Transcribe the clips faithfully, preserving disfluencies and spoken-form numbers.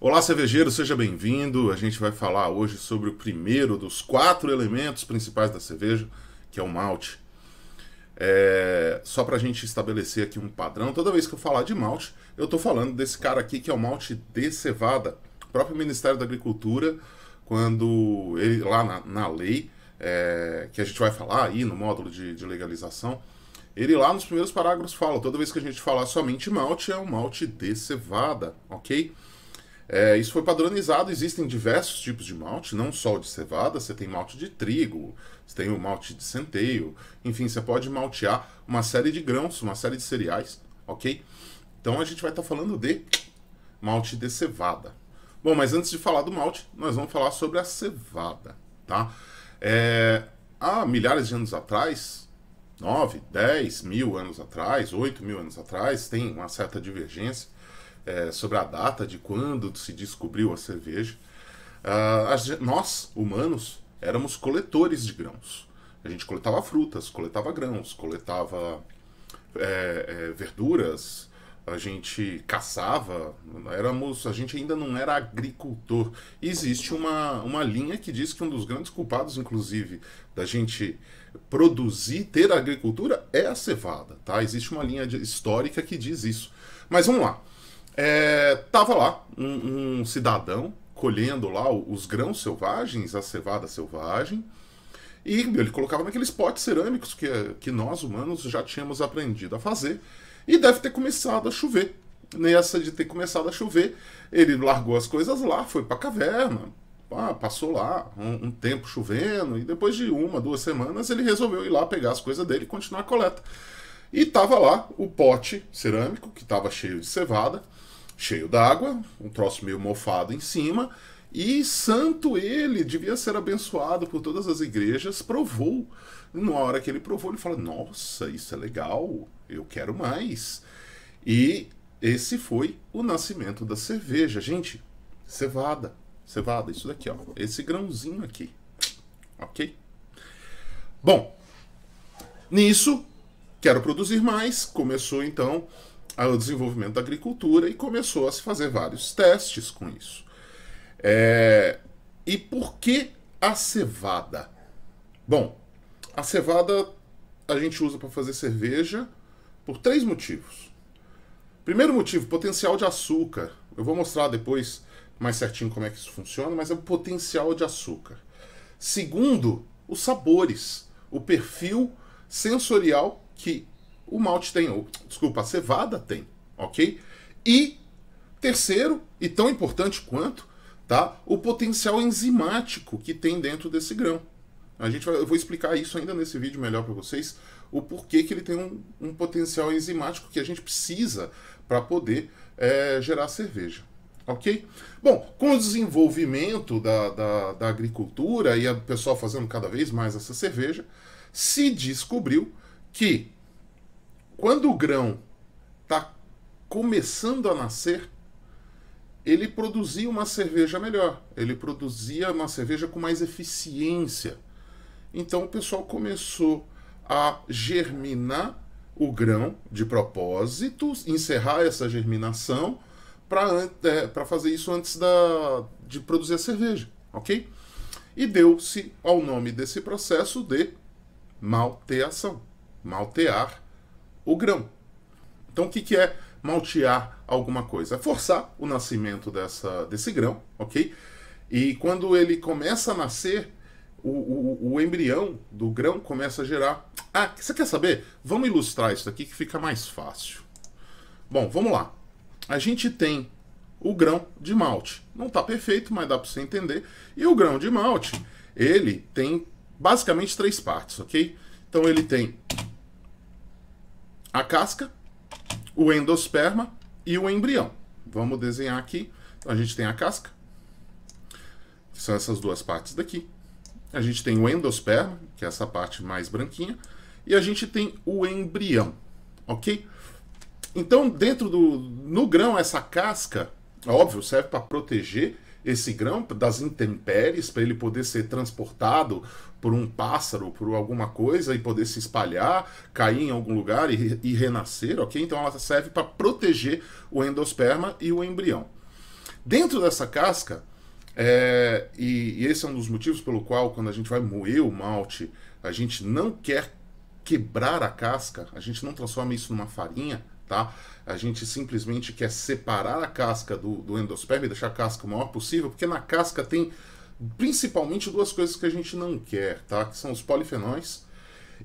Olá, cervejeiro, seja bem-vindo. A gente vai falar hoje sobre o primeiro dos quatro elementos principais da cerveja, que é o malte. É... Só para a gente estabelecer aqui um padrão, toda vez que eu falar de malte, eu estou falando desse cara aqui que é o malte de cevada. O próprio Ministério da Agricultura, quando ele, lá na, na lei, é... que a gente vai falar aí no módulo de, de legalização, ele lá nos primeiros parágrafos fala, toda vez que a gente falar somente malte, é um malte de cevada, ok? É, isso foi padronizado, existem diversos tipos de malte, não só o de cevada, você tem malte de trigo, você tem o malte de centeio, enfim, você pode maltear uma série de grãos, uma série de cereais, ok? Então a gente vai estar tá falando de malte de cevada. Bom, mas antes de falar do malte, nós vamos falar sobre a cevada, tá? É, há milhares de anos atrás, nove, dez mil anos atrás, oito mil anos atrás, tem uma certa divergência, É, sobre a data de quando se descobriu a cerveja. Ah, as, nós, humanos, éramos coletores de grãos. A gente coletava frutas, coletava grãos, coletava é, é, verduras, a gente caçava, éramos, a gente ainda não era agricultor. E existe uma, uma linha que diz que um dos grandes culpados, inclusive, da gente produzir, ter agricultura, é a cevada, tá? Existe uma linha de, histórica que diz isso. Mas vamos lá. É, tava lá um, um cidadão colhendo lá os grãos selvagens, a cevada selvagem, e ele colocava naqueles potes cerâmicos que, que nós humanos já tínhamos aprendido a fazer, e deve ter começado a chover. Nessa de ter começado a chover, ele largou as coisas lá, foi pra caverna, passou lá um, um tempo chovendo, e depois de uma, duas semanas ele resolveu ir lá pegar as coisas dele e continuar a coleta. E tava lá o pote cerâmico, que tava cheio de cevada, cheio d'água, um troço meio mofado em cima, e santo ele, devia ser abençoado por todas as igrejas, provou. Na hora que ele provou, ele falou, nossa, isso é legal, eu quero mais. E esse foi o nascimento da cerveja. Gente, cevada, cevada, isso daqui, ó, esse grãozinho aqui, ok? Bom, nisso, quero produzir mais, começou então ao desenvolvimento da agricultura e começou a se fazer vários testes com isso. É... E por que a cevada? Bom, a cevada a gente usa para fazer cerveja por três motivos. Primeiro motivo, potencial de açúcar. Eu vou mostrar depois mais certinho como é que isso funciona, mas é o potencial de açúcar. Segundo, os sabores, o perfil sensorial que o malte tem, ou, desculpa, a cevada tem, ok? E terceiro, e tão importante quanto, tá? O potencial enzimático que tem dentro desse grão. A gente vai, eu vou explicar isso ainda nesse vídeo melhor para vocês, o porquê que ele tem um, um potencial enzimático que a gente precisa para poder é, gerar cerveja, ok? Bom, com o desenvolvimento da, da, da agricultura e a pessoa fazendo cada vez mais essa cerveja, se descobriu que quando o grão está começando a nascer, ele produzia uma cerveja melhor, ele produzia uma cerveja com mais eficiência. Então o pessoal começou a germinar o grão de propósito, encerrar essa germinação para é, para fazer isso antes da, de produzir a cerveja, ok? E deu-se ao nome desse processo de malteação, maltear o grão. Então o que, que é maltear alguma coisa? É forçar o nascimento dessa, desse grão, ok? E quando ele começa a nascer, o, o, o embrião do grão começa a gerar... Ah, você quer saber? Vamos ilustrar isso daqui que fica mais fácil. Bom, vamos lá. A gente tem o grão de malte. Não está perfeito, mas dá para você entender. E o grão de malte, ele tem basicamente três partes, ok? Então ele tem a casca, o endosperma e o embrião. Vamos desenhar aqui. A gente tem a casca, que são essas duas partes daqui. A gente tem o endosperma, que é essa parte mais branquinha. E a gente tem o embrião, ok? Então, dentro do no grão, essa casca, óbvio, serve para proteger esse grão das intempéries, para ele poder ser transportado por um pássaro, por alguma coisa, e poder se espalhar, cair em algum lugar e, e renascer, ok? Então ela serve para proteger o endosperma e o embrião. Dentro dessa casca, é, e, e esse é um dos motivos pelo qual, quando a gente vai moer o malte, a gente não quer quebrar a casca, a gente não transforma isso numa farinha, tá? A gente simplesmente quer separar a casca do, do endosperma e deixar a casca o maior possível, porque na casca tem principalmente duas coisas que a gente não quer, tá? Que são os polifenóis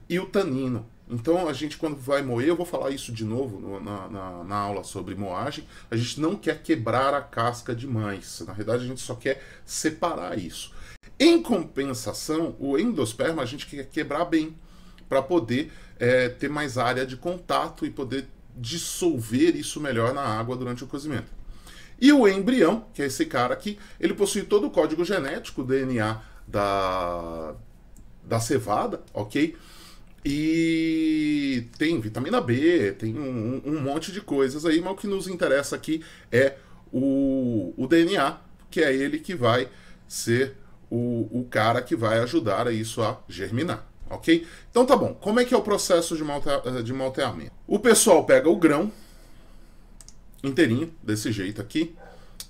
e o tanino. Então a gente, quando vai moer, eu vou falar isso de novo no, na, na, na aula sobre moagem, a gente não quer quebrar a casca demais, na realidade a gente só quer separar isso. Em compensação, o endosperma a gente quer quebrar bem, para poder é, ter mais área de contato e poder dissolver isso melhor na água durante o cozimento. E o embrião, que é esse cara aqui, ele possui todo o código genético, o D N A da, da cevada, ok? E tem vitamina B, tem um, um monte de coisas aí, mas o que nos interessa aqui é o, o D N A, que é ele que vai ser o, o cara que vai ajudar a isso a germinar. Ok? Então tá bom. Como é que é o processo de, maltea, de malteamento? O pessoal pega o grão inteirinho, desse jeito aqui,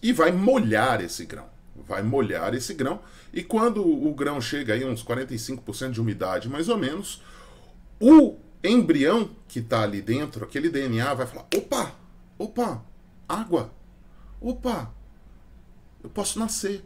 e vai molhar esse grão. Vai molhar esse grão, e quando o grão chega aí a uns quarenta e cinco por cento de umidade, mais ou menos, o embrião que tá ali dentro, aquele D N A, vai falar, opa, opa, água, opa, eu posso nascer.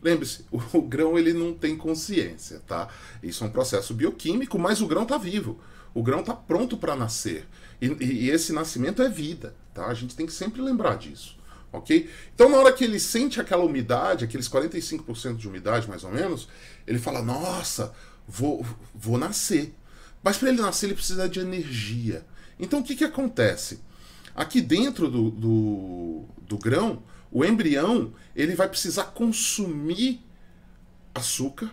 Lembre-se, o grão ele não tem consciência, tá? Isso é um processo bioquímico, mas o grão tá vivo. O grão tá pronto para nascer. E, e esse nascimento é vida, tá? A gente tem que sempre lembrar disso, ok? Então, na hora que ele sente aquela umidade, aqueles quarenta e cinco por cento de umidade, mais ou menos, ele fala, nossa, vou, vou nascer. Mas para ele nascer, ele precisa de energia. Então, o que que acontece? Aqui dentro do, do, do grão, o embrião ele vai precisar consumir açúcar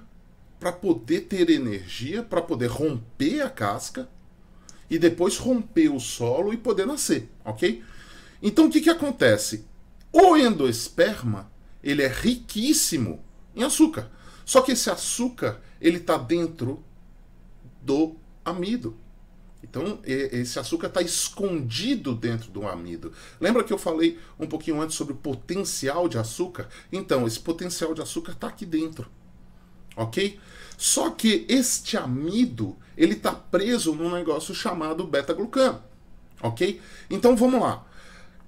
para poder ter energia, para poder romper a casca e depois romper o solo e poder nascer, ok? Então o que que acontece? O endosperma ele é riquíssimo em açúcar, só que esse açúcar ele está dentro do amido. Então, esse açúcar está escondido dentro do amido. Lembra que eu falei um pouquinho antes sobre o potencial de açúcar? Então, esse potencial de açúcar está aqui dentro, ok? Só que este amido, ele está preso num negócio chamado beta-glucano, ok? Então, vamos lá.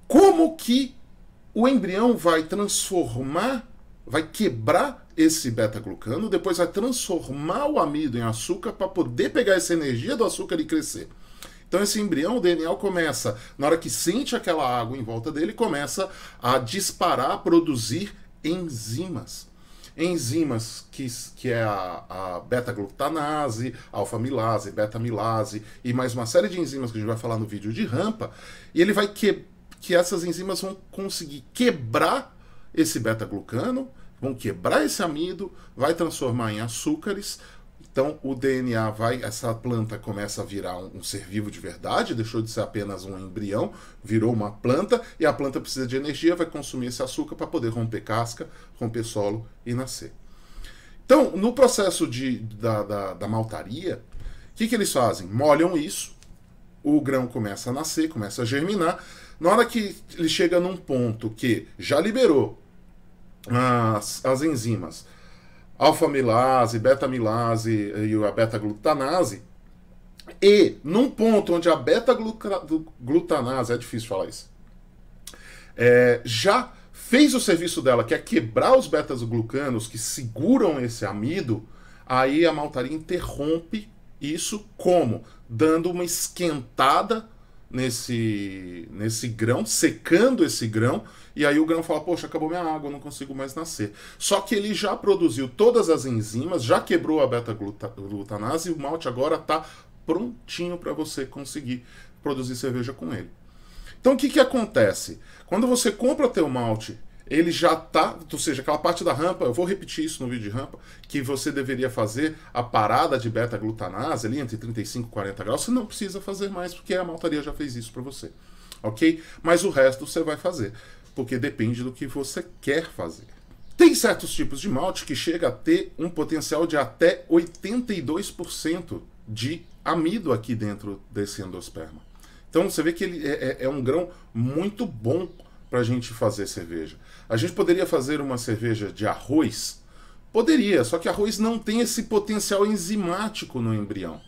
Como que o embrião vai transformar, vai quebrar esse beta-glucano, depois vai transformar o amido em açúcar para poder pegar essa energia do açúcar e crescer? Então esse embrião, o D N A, começa, na hora que sente aquela água em volta dele, começa a disparar, a produzir enzimas. Enzimas que, que é a, a beta-glutanase, alfa-milase, beta-milase e mais uma série de enzimas que a gente vai falar no vídeo de rampa, e ele vai que, que essas enzimas vão conseguir quebrar esse beta-glucano, vão quebrar esse amido, vai transformar em açúcares. Então o D N A vai, essa planta começa a virar um, um ser vivo de verdade, deixou de ser apenas um embrião, virou uma planta, e a planta precisa de energia, vai consumir esse açúcar para poder romper casca, romper solo e nascer. Então, no processo de, da, da, da maltaria, o que que eles fazem? Molham isso, o grão começa a nascer, começa a germinar. Na hora que ele chega num ponto que já liberou As, as enzimas alfa-milase, beta-milase e a beta-glutanase, e num ponto onde a beta-glutanase, é difícil falar isso, é, já fez o serviço dela, que é quebrar os beta-glucanos que seguram esse amido, aí a maltaria interrompe isso como? Dando uma esquentada nesse, nesse grão, secando esse grão, e aí o grão fala, poxa, acabou minha água, eu não consigo mais nascer. Só que ele já produziu todas as enzimas, já quebrou a beta-glutanase, e o malte agora está prontinho para você conseguir produzir cerveja com ele. Então o que que acontece? Quando você compra teu malte, ele já está, ou seja, aquela parte da rampa, eu vou repetir isso no vídeo de rampa, que você deveria fazer a parada de beta-glutanase ali entre trinta e cinco e quarenta graus, você não precisa fazer mais, porque a maltaria já fez isso para você, ok? Mas o resto você vai fazer, porque depende do que você quer fazer. Tem certos tipos de malte que chega a ter um potencial de até oitenta e dois por cento de amido aqui dentro desse endosperma. Então você vê que ele é, é, é um grão muito bom para a gente fazer cerveja. A gente poderia fazer uma cerveja de arroz? Poderia, só que arroz não tem esse potencial enzimático no embrião,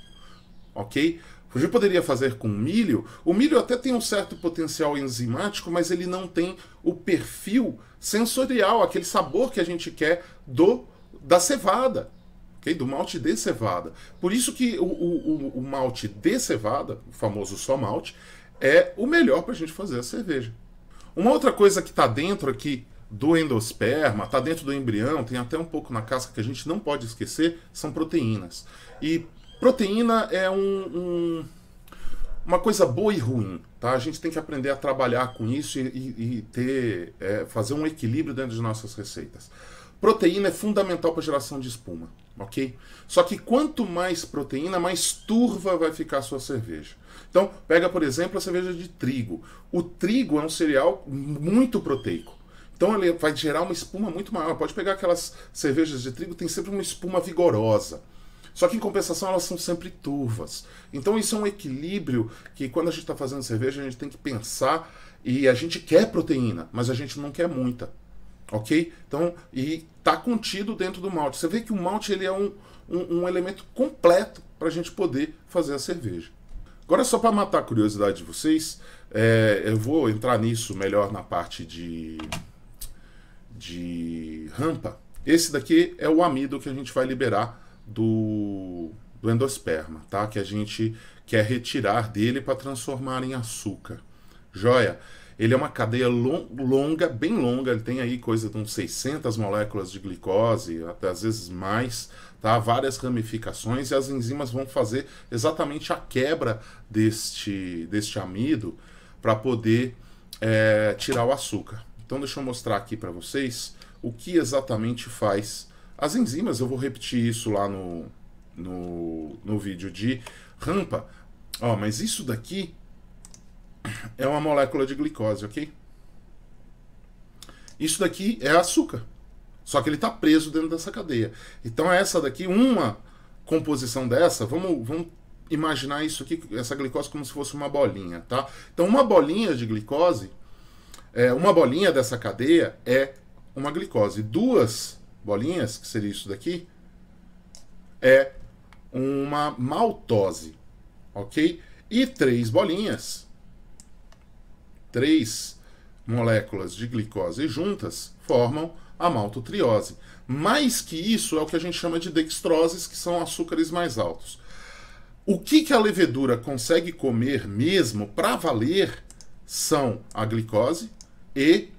ok? A gente poderia fazer com milho. O milho até tem um certo potencial enzimático, mas ele não tem o perfil sensorial, aquele sabor que a gente quer do, da cevada. Do malte de cevada. Por isso que o, o, o malte de cevada, o famoso só malte, é o melhor para a gente fazer a cerveja. Uma outra coisa que está dentro aqui do endosperma, está dentro do embrião, tem até um pouco na casca que a gente não pode esquecer, são proteínas. E proteína é um, um, uma coisa boa e ruim. Tá? A gente tem que aprender a trabalhar com isso e, e, e ter, é, fazer um equilíbrio dentro de nossas receitas. Proteína é fundamental para a geração de espuma, ok? Só que quanto mais proteína, mais turva vai ficar a sua cerveja. Então, pega, por exemplo, a cerveja de trigo. O trigo é um cereal muito proteico. Então, ele vai gerar uma espuma muito maior. Pode pegar aquelas cervejas de trigo, tem sempre uma espuma vigorosa. Só que, em compensação, elas são sempre turvas. Então, isso é um equilíbrio que, quando a gente está fazendo cerveja, a gente tem que pensar. E a gente quer proteína, mas a gente não quer muita. Ok? Então, e está contido dentro do malte. Você vê que o malte ele é um, um, um elemento completo para a gente poder fazer a cerveja. Agora, só para matar a curiosidade de vocês, é, eu vou entrar nisso melhor na parte de, de rampa. Esse daqui é o amido que a gente vai liberar do, do endosperma, tá? Que a gente quer retirar dele para transformar em açúcar. Joia? Ele é uma cadeia longa, bem longa, ele tem aí coisa de uns seiscentas moléculas de glicose, até às vezes mais, tá? Várias ramificações, e as enzimas vão fazer exatamente a quebra deste, deste amido para poder é, tirar o açúcar. Então deixa eu mostrar aqui para vocês o que exatamente faz as enzimas. Eu vou repetir isso lá no, no, no vídeo de rampa. Ó, mas isso daqui é uma molécula de glicose, ok? Isso daqui é açúcar. Só que ele está preso dentro dessa cadeia. Então essa daqui, uma composição dessa, vamos, vamos imaginar isso aqui, essa glicose como se fosse uma bolinha, tá? Então uma bolinha de glicose, é, uma bolinha dessa cadeia é uma glicose. Duas bolinhas, que seria isso daqui, é uma maltose, ok? E três bolinhas, três moléculas de glicose juntas formam a maltotriose. Mais que isso é o que a gente chama de dextroses, que são açúcares mais altos. O que, que a levedura consegue comer mesmo para valer são a glicose e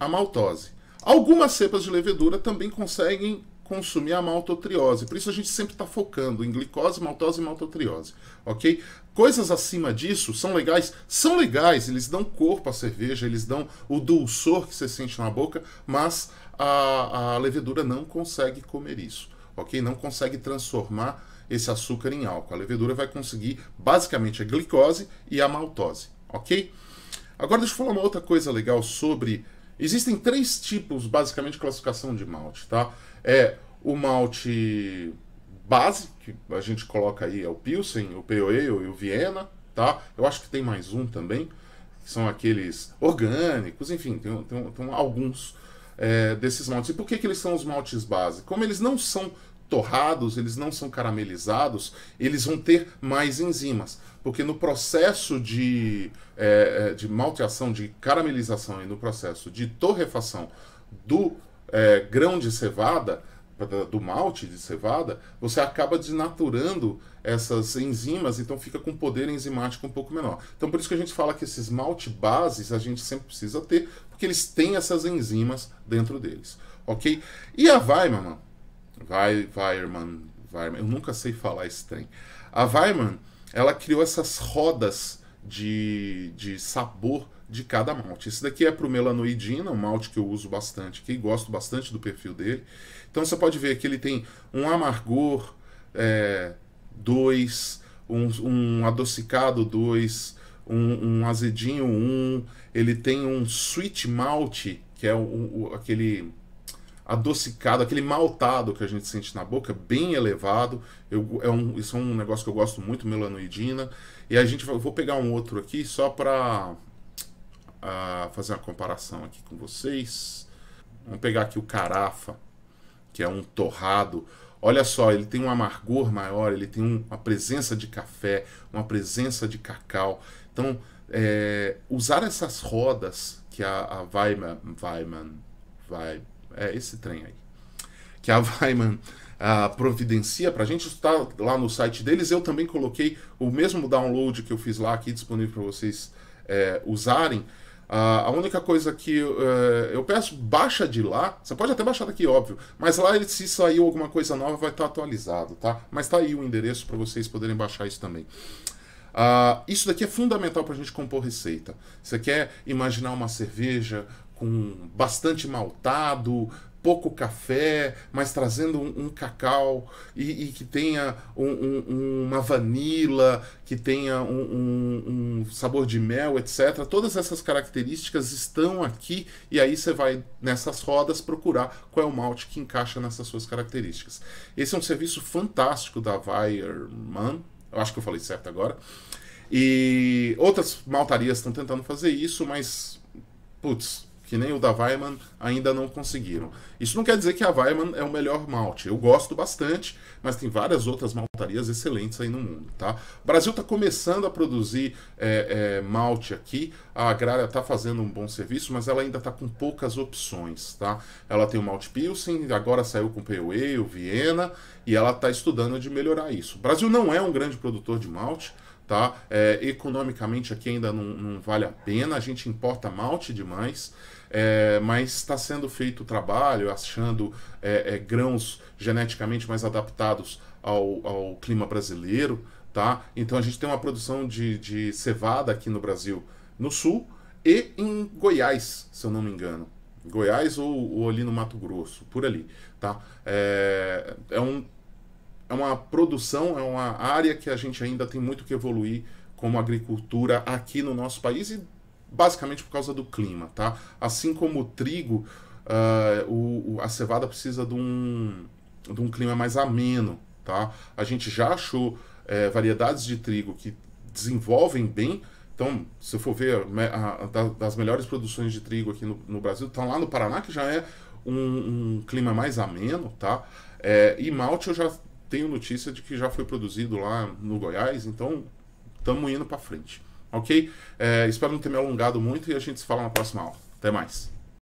a maltose. Algumas cepas de levedura também conseguem consumir a maltotriose. Por isso a gente sempre está focando em glicose, maltose e maltotriose, ok? Coisas acima disso são legais? São legais, eles dão corpo à cerveja, eles dão o dulçor que você sente na boca, mas a, a levedura não consegue comer isso, ok? Não consegue transformar esse açúcar em álcool. A levedura vai conseguir basicamente a glicose e a maltose, ok? Agora deixa eu falar uma outra coisa legal sobre... Existem três tipos, basicamente, de classificação de malte, tá? É o malte base, que a gente coloca aí, é o Pilsen, o Pale Ale e o Viena, tá? Eu acho que tem mais um também, que são aqueles orgânicos, enfim, tem, tem, tem alguns é, desses maltes. E por que, que eles são os maltes base? Como eles não são torrados, eles não são caramelizados, eles vão ter mais enzimas, porque no processo de, é, de malteação, de caramelização e no processo de torrefação do é, grão de cevada, do malte de cevada, você acaba desnaturando essas enzimas, então fica com poder enzimático um pouco menor. Então por isso que a gente fala que esses malte bases a gente sempre precisa ter, porque eles têm essas enzimas dentro deles, ok? E a Weyermann, Weyermann, Weyermann, eu nunca sei falar esse trem. A Weyermann, ela criou essas rodas de, de sabor de cada malte. Esse daqui é para o melanoidina, um malte que eu uso bastante, que gosto bastante do perfil dele. Então você pode ver que ele tem um amargor é, dois, um, um adocicado dois, um, um azedinho um, ele tem um sweet malt, que é o, o, aquele... adocicado, aquele maltado que a gente sente na boca, bem elevado. Eu, é um, isso é um negócio que eu gosto muito, melanoidina. E a gente vai, vou pegar um outro aqui só para a fazer uma comparação aqui com vocês. Vamos pegar aqui o carafa, que é um torrado. Olha só, ele tem um amargor maior, ele tem um, uma presença de café, uma presença de cacau. Então, é, usar essas rodas que a, a Weyermann, Weyermann, Weyermann, é esse trem aí, que a Weyermann a, providencia para a gente, está lá no site deles. Eu também coloquei o mesmo download que eu fiz lá aqui disponível para vocês é, usarem. Uh, a única coisa que uh, eu peço, baixa de lá. Você pode até baixar daqui, óbvio. Mas lá, se saiu alguma coisa nova, vai estar atualizado, tá? Mas tá aí o endereço para vocês poderem baixar isso também. Uh, isso daqui é fundamental para a gente compor receita. Você quer imaginar uma cerveja com bastante maltado, pouco café, mas trazendo um, um cacau e, e que tenha um, um, uma vanila, que tenha um, um, um sabor de mel, etcétera. Todas essas características estão aqui e aí você vai nessas rodas procurar qual é o malte que encaixa nessas suas características. Esse é um serviço fantástico da Weyermann, eu acho que eu falei certo agora, e outras maltarias estão tentando fazer isso, mas, putz, que nem o da Weyermann, ainda não conseguiram. Isso não quer dizer que a Weyermann é o melhor malte. Eu gosto bastante, mas tem várias outras maltarias excelentes aí no mundo, tá? O Brasil está começando a produzir é, é, malte aqui. A Agrária está fazendo um bom serviço, mas ela ainda está com poucas opções, tá? Ela tem o malte Pilsen, agora saiu com o Pale Ale, o Viena, e ela está estudando de melhorar isso. O Brasil não é um grande produtor de malte, tá? É, economicamente aqui ainda não, não vale a pena, a gente importa malte demais, é, mas está sendo feito o trabalho, achando é, é, grãos geneticamente mais adaptados ao, ao clima brasileiro, tá? Então a gente tem uma produção de, de cevada aqui no Brasil, no sul, e em Goiás, se eu não me engano. Goiás ou, ou ali no Mato Grosso, por ali, tá? É, é um... É uma produção, é uma área que a gente ainda tem muito que evoluir como agricultura aqui no nosso país e basicamente por causa do clima, tá? Assim como o trigo, uh, o, o, a cevada precisa de um, de um clima mais ameno, tá? A gente já achou é, variedades de trigo que desenvolvem bem. Então, se for ver a, a, das melhores produções de trigo aqui no, no Brasil, estão lá no Paraná, que já é um, um clima mais ameno, tá? É, e malte eu já... tenho notícia de que já foi produzido lá no Goiás, então estamos indo para frente, ok? É, espero não ter me alongado muito e a gente se fala na próxima aula. Até mais!